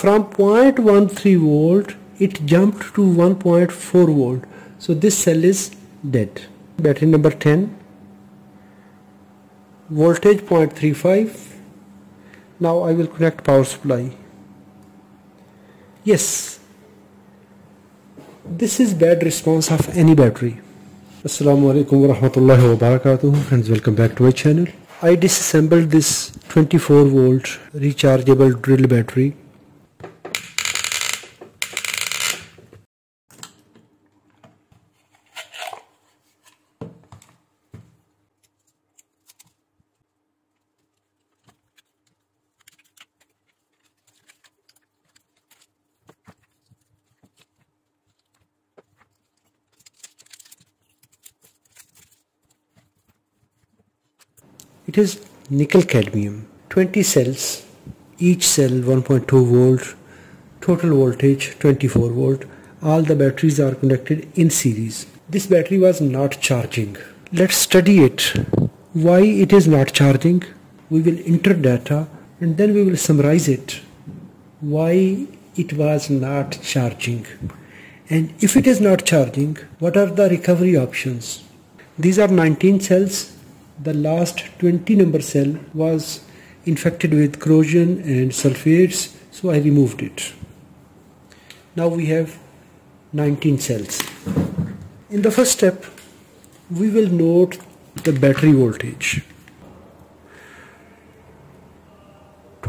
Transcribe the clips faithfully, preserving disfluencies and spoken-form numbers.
from zero point one three volt it jumped to one point four volt, so this cell is dead. Battery number ten, voltage zero point three five. Now I will connect power supply. Yes, this is bad response of any battery. Assalamu alaikum wa rahmatullahi wa barakatuh. Friends, welcome back to my channel. I disassembled this twenty-four volt rechargeable drill battery. It is nickel cadmium, twenty cells, each cell one point two volt, total voltage twenty-four volt. All the batteries are connected in series. This battery was not charging. Let's study it. Why it is not charging? We will enter data and then we will summarize it. Why it was not charging? And if it is not charging, what are the recovery options? These are nineteen cells. The last twenty number cell was infected with corrosion and sulfates, so I removed it. Now we have nineteen cells. In the first step, we will note the battery voltage.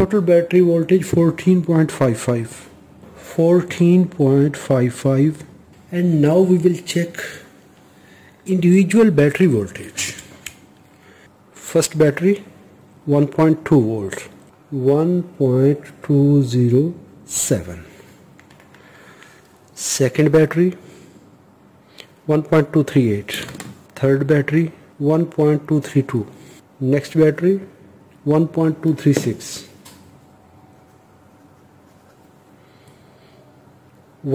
Total battery voltage fourteen point five five. fourteen point five five. And now we will check individual battery voltage. First battery one point two volt, one point two zero seven. Second battery one point two three eight. Third battery one point two three two. Next battery one point two three six.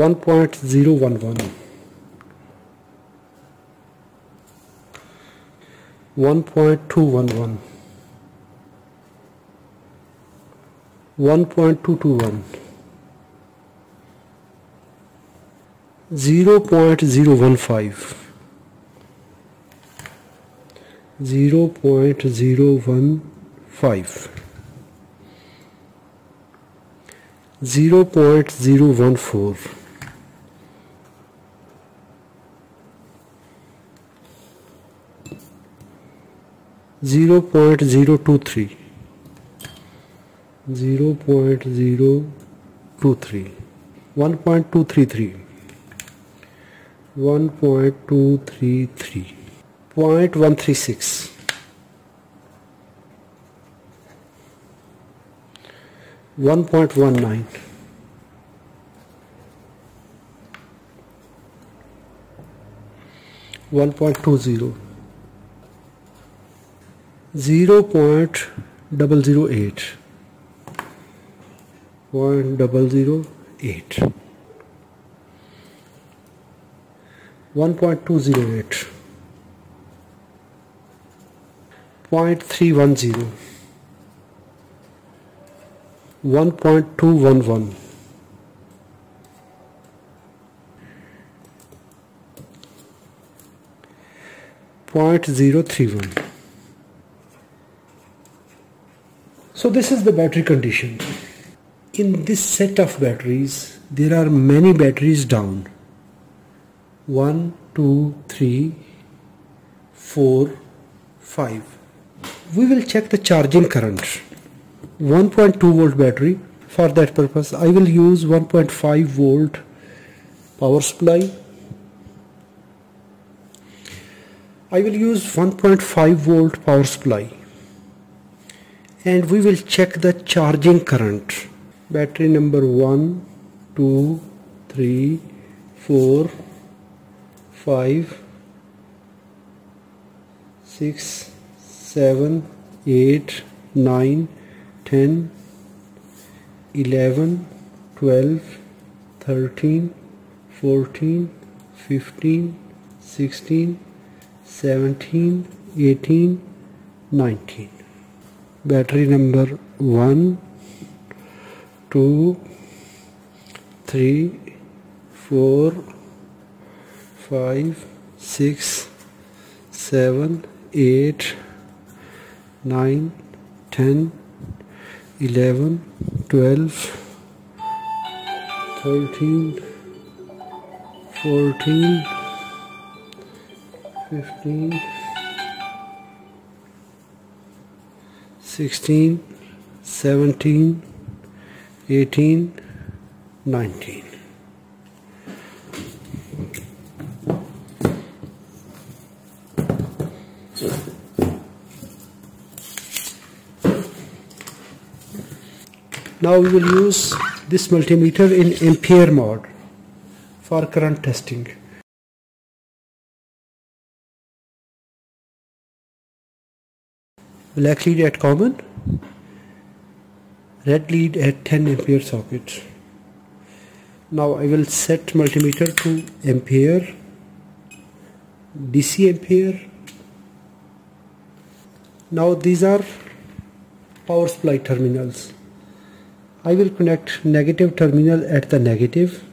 one point zero one one. one point two one one, one point two two one, zero point zero one five, zero point zero one five, zero point zero one four, zero point zero two three, zero point zero two three, one point two three three, one point two three three, zero point one three six, one point one nine, one point two zero, zero point zero zero eight, zero point zero zero eight, one point two zero eight, zero point three one zero, one point two one one, zero point zero three one. So this is the battery condition. In this set of batteries, there are many batteries down. one, two, three, four, five. We will check the charging current. one point two volt battery. For that purpose, I will use one point five volt power supply. I will use one point five volt power supply. And we will check the charging current. Battery number one, two, three, four, five, six, seven, eight, nine, ten, eleven, twelve, thirteen, fourteen, fifteen, sixteen, seventeen, eighteen, nineteen. Battery number one, two, three, four, five, six, seven, eight, nine, ten, eleven, twelve, thirteen, fourteen, fifteen, sixteen, seventeen, eighteen, nineteen. Now we will use this multimeter in ampere mode for current testing. Black lead at common, red lead at ten ampere socket. Now I will set multimeter to ampere, D C ampere. Now these are power supply terminals. I will connect negative terminal at the negative,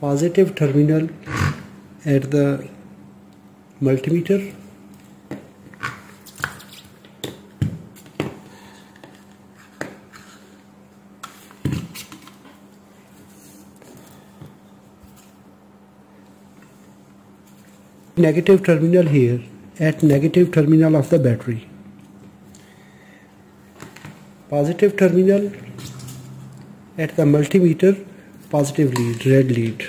positive terminal at the multimeter, negative terminal here at negative terminal of the battery, positive terminal at the multimeter, positive lead, red lead.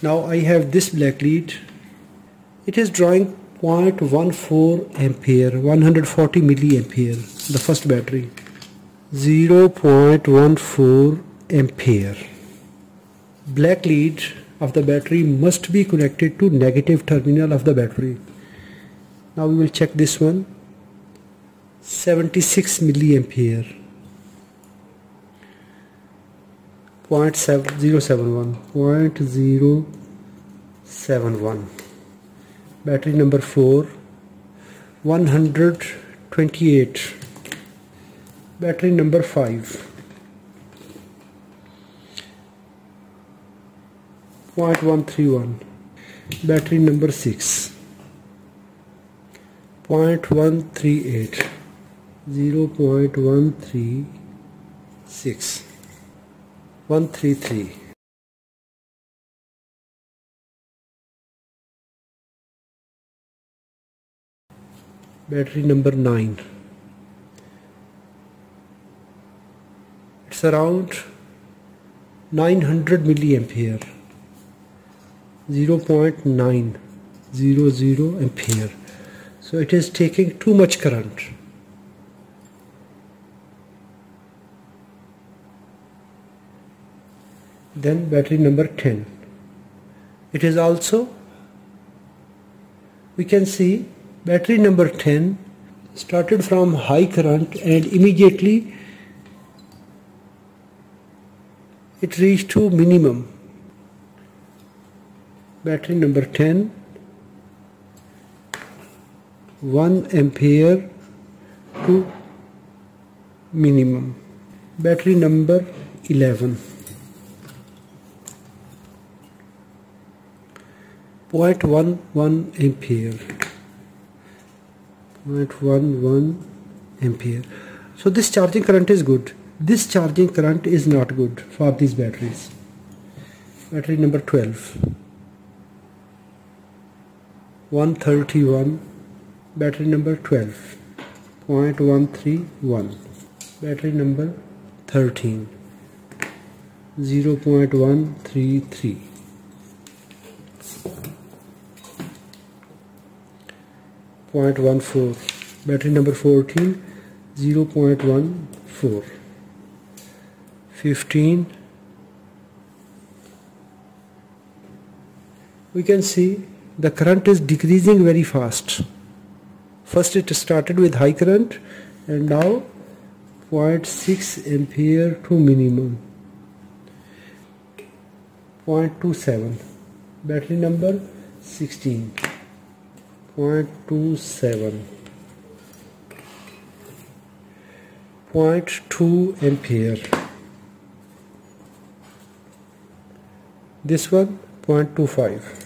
Now I have this black lead. It is drawing zero point one four ampere, one hundred forty milliampere, the first battery, zero point one four ampere. Black lead of the battery must be connected to negative terminal of the battery. Now we will check this one, seventy-six milliampere, zero point zero seven one, zero point zero seven one. Battery number four, one hundred twenty-eight. Battery number five, zero point one three one. Battery number six, zero point one three eight, zero point one three six. one thirty-three. Battery number nine. It's around nine hundred milliampere, zero point nine zero zero ampere. So it is taking too much current. Then battery number ten. It is also, we can see battery number ten started from high current and immediately it reached to minimum. Battery number ten, one ampere to minimum. Battery number eleven. zero point one one ampere, zero point one one ampere. So this charging current is good. This charging current is not good for these batteries. Battery number twelve, one thirty-one. Battery number twelve, zero point one three one. Battery number thirteen, zero point one three three. zero point one four. Battery number fourteen, zero point one four. fifteen. We can see the current is decreasing very fast. First it started with high current and now zero point six ampere to minimum, zero point two seven. Battery number sixteen, zero point two seven, zero point two ampere, this one zero point two five.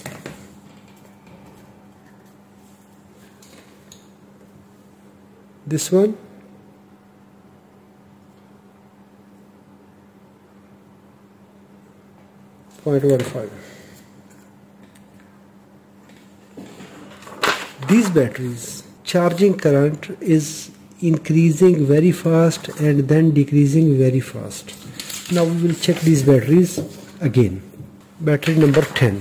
This one zero point one five. These batteries charging current is increasing very fast and then decreasing very fast. Now we will check these batteries again. Battery number ten,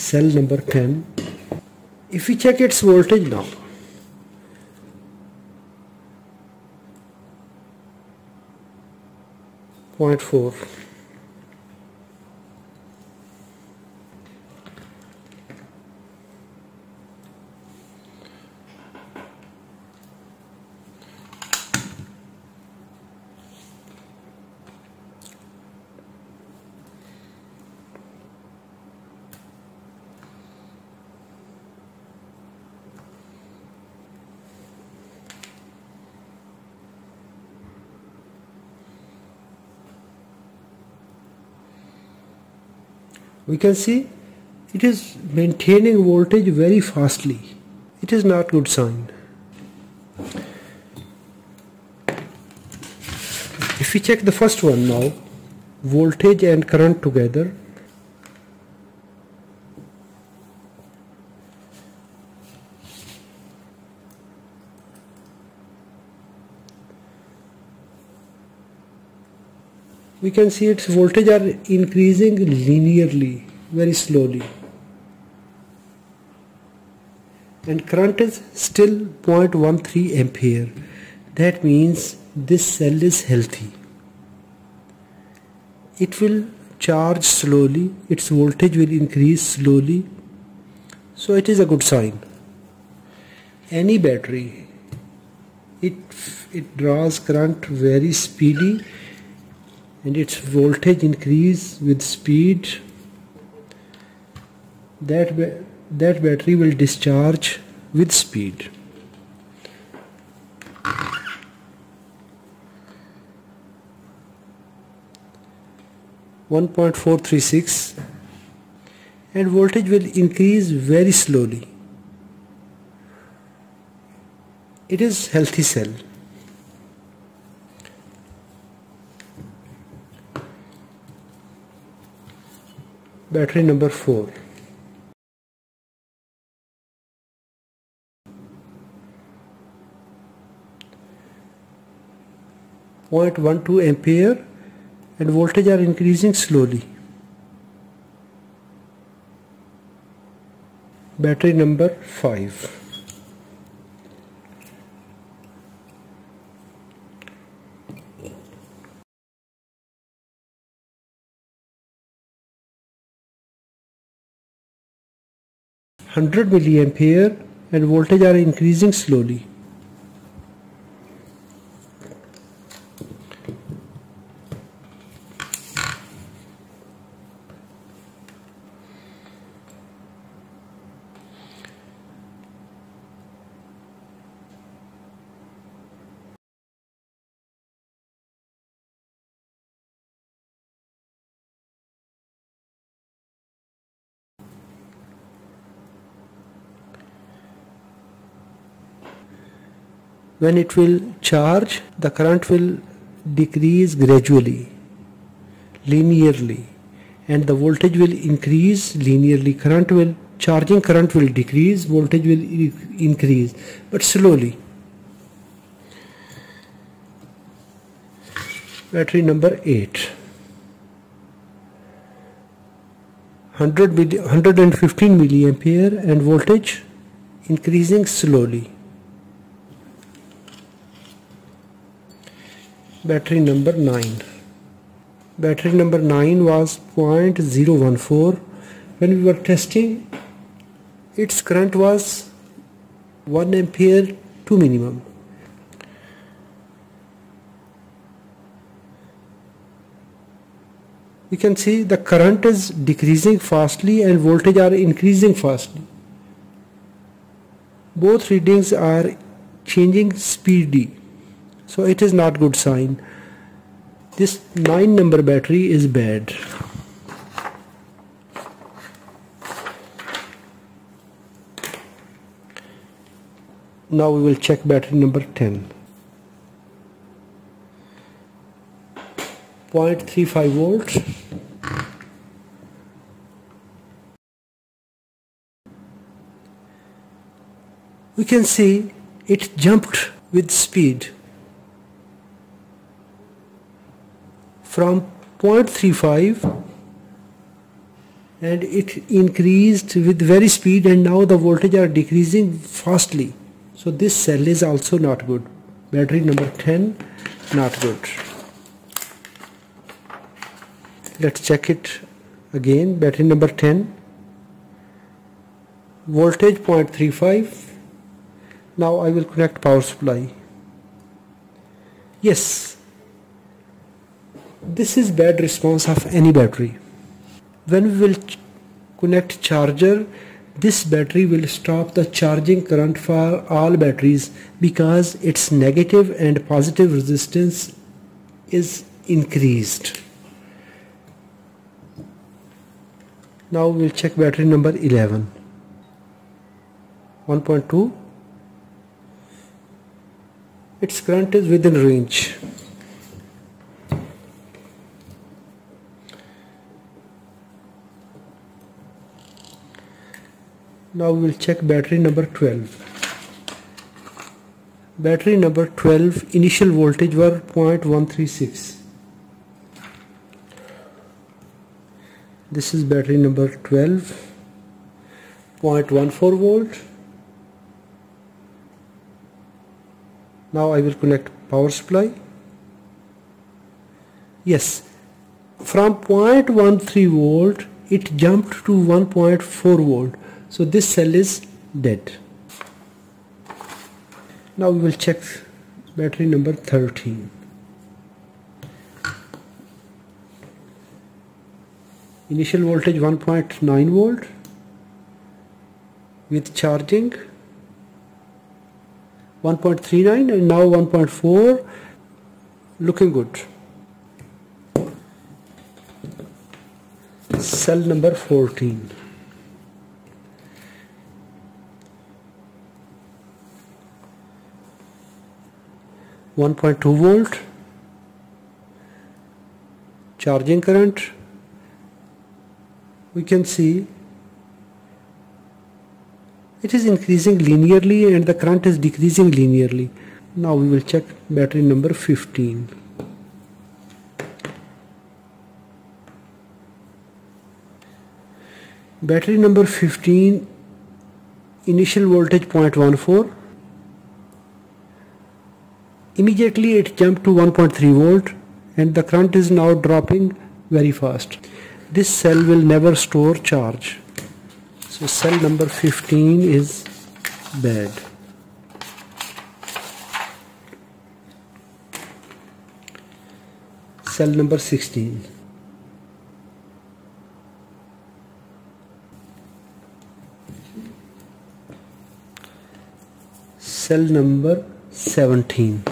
cell number ten. If we check its voltage now, zero point four. We can see it is maintaining voltage very fastly. It is not a good sign. If we check the first one now, voltage and current together, we can see its voltage are increasing linearly, very slowly, and current is still zero point one three ampere. That means this cell is healthy. It will charge slowly, its voltage will increase slowly, so it is a good sign. Any battery, it, it draws current very speedy and its voltage increase with speed, that, ba that battery will discharge with speed. one point four three six, and voltage will increase very slowly. It is healthy cell. Battery number four, zero point one two ampere, and voltage are increasing slowly. Battery number five, one hundred milliampere, and voltage are increasing slowly. When it will charge, the current will decrease gradually, linearly, and the voltage will increase linearly. Current will, charging current will decrease, voltage will increase, but slowly. Battery number eight, one hundred fifteen milliampere, and voltage increasing slowly. Battery number nine. Battery number nine was zero point zero one four. When we were testing, its current was one ampere to minimum. We can see the current is decreasing fastly and voltage are increasing fastly. Both readings are changing speedily. So it is not a good sign. This nine number battery is bad. Now we will check battery number ten. zero point three five volts. We can see it jumped with speed from zero point three five, and it increased with very speed, and now the voltage are decreasing fastly. So this cell is also not good. Battery number ten, not good. Let's check it again. Battery number ten, voltage zero point three five. Now I will connect power supply. Yes, this is bad response of any battery. When we will ch connect charger, this battery will stop the charging current for all batteries because its negative and positive resistance is increased. Now we will check battery number eleven. one point two. Its current is within range. Now we will check battery number twelve. Battery number twelve initial voltage were zero point one three six. This is battery number twelve, zero point one four volt. Now I will connect power supply. Yes, from zero point one three volt it jumped to one point four volt. So this cell is dead. Now we will check battery number thirteen. Initial voltage one point nine volt with charging one point three nine, and now one point four, looking good. Cell number fourteen. one point two volt, charging current. We can see it is increasing linearly and the current is decreasing linearly. Now we will check battery number fifteen. Battery number fifteen, initial voltage zero point one four. Immediately it jumped to one point three volt, and the current is now dropping very fast. This cell will never store charge. So cell number fifteen is bad. Cell number sixteen. Cell number seventeen.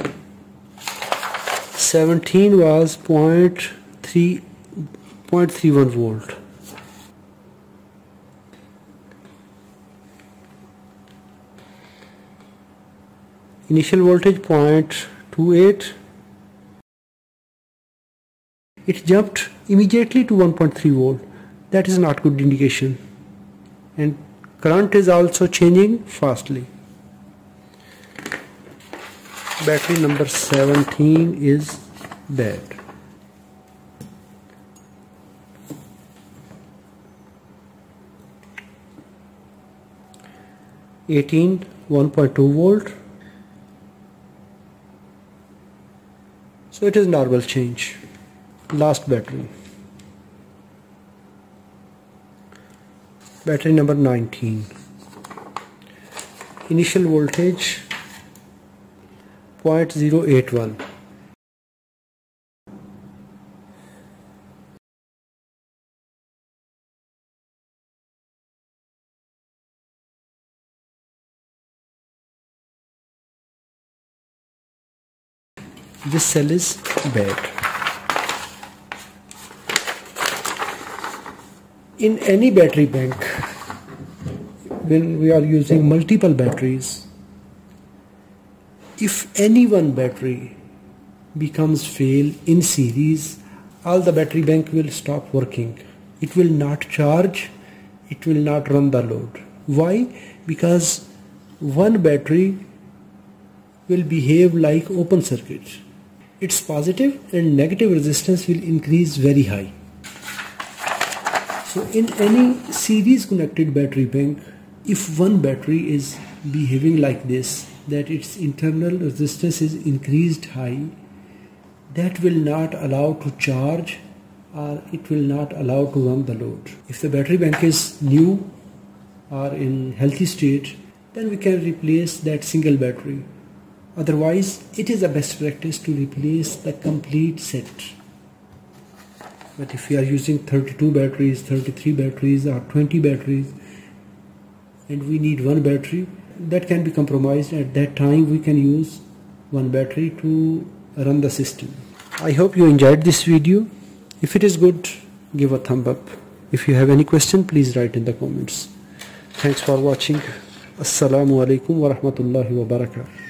seventeen was zero point three, zero point three one volt. Initial voltage zero point two eight. It jumped immediately to one point three volt. That is not good indication. And current is also changing fastly. Battery number seventeen is bad. eighteen, one point two volt. So it is normal change. Last battery. Battery number nineteen. Initial voltage zero point zero eight one. This cell is bad. In any battery bank, when we are using multiple batteries, if any one battery becomes fail in series, all the battery bank will stop working. It will not charge, it will not run the load. Why? Because one battery will behave like open circuit. Its positive and negative resistance will increase very high. So in any series connected battery bank, if one battery is behaving like this, that its internal resistance is increased high, that will not allow to charge or it will not allow to run the load. If the battery bank is new or in healthy state, then we can replace that single battery. Otherwise, it is a best practice to replace the complete set. But if you are using thirty-two batteries, thirty-three batteries or twenty batteries and we need one battery, that can be compromised. At that time we can use one battery to run the system. I hope you enjoyed this video. If it is good, give a thumb up. If you have any question, please write in the comments. Thanks for watching. Assalamu alaikum wa rahmatullahi wa barakatuh.